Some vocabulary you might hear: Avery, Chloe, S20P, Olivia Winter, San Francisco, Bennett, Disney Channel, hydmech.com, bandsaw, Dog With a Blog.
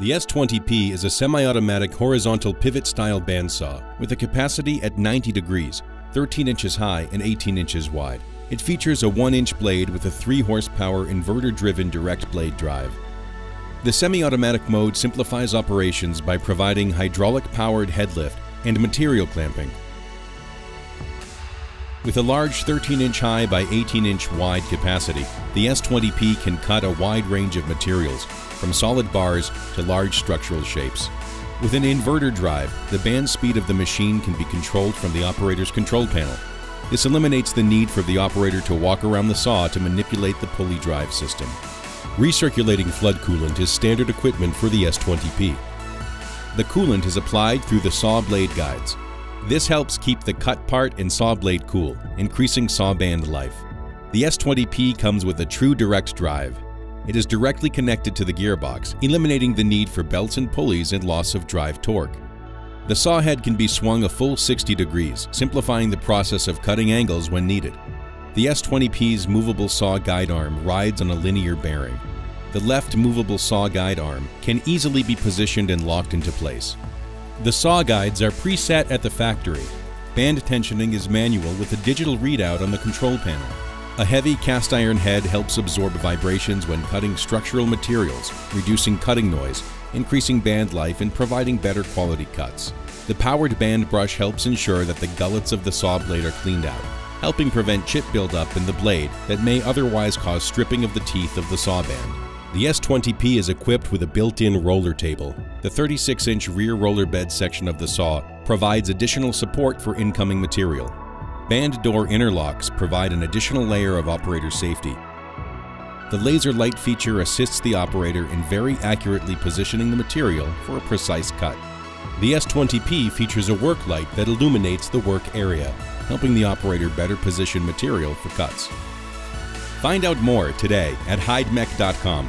The S20P is a semi-automatic horizontal pivot-style bandsaw with a capacity at 90 degrees, 13 inches high and 18 inches wide. It features a 1-inch blade with a 3-horsepower inverter-driven direct blade drive. The semi-automatic mode simplifies operations by providing hydraulic-powered head lift and material clamping. With a large 13-inch high by 18-inch wide capacity, the S20P can cut a wide range of materials, from solid bars to large structural shapes. With an inverter drive, the band speed of the machine can be controlled from the operator's control panel. This eliminates the need for the operator to walk around the saw to manipulate the pulley drive system. Recirculating flood coolant is standard equipment for the S20P. The coolant is applied through the saw blade guides. This helps keep the cut part and saw blade cool, increasing saw band life. The S20P comes with a true direct drive. It is directly connected to the gearbox, eliminating the need for belts and pulleys and loss of drive torque. The saw head can be swung a full 60 degrees, simplifying the process of cutting angles when needed. The S20P's movable saw guide arm rides on a linear bearing. The left movable saw guide arm can easily be positioned and locked into place. The saw guides are preset at the factory. Band tensioning is manual with a digital readout on the control panel. A heavy cast iron head helps absorb vibrations when cutting structural materials, reducing cutting noise, increasing band life, and providing better quality cuts. The powered band brush helps ensure that the gullets of the saw blade are cleaned out, helping prevent chip buildup in the blade that may otherwise cause stripping of the teeth of the saw band. The S20P is equipped with a built-in roller table. The 36-inch rear roller bed section of the saw provides additional support for incoming material. Band door interlocks provide an additional layer of operator safety. The laser light feature assists the operator in very accurately positioning the material for a precise cut. The S20P features a work light that illuminates the work area, helping the operator better position material for cuts. Find out more today at hydmech.com.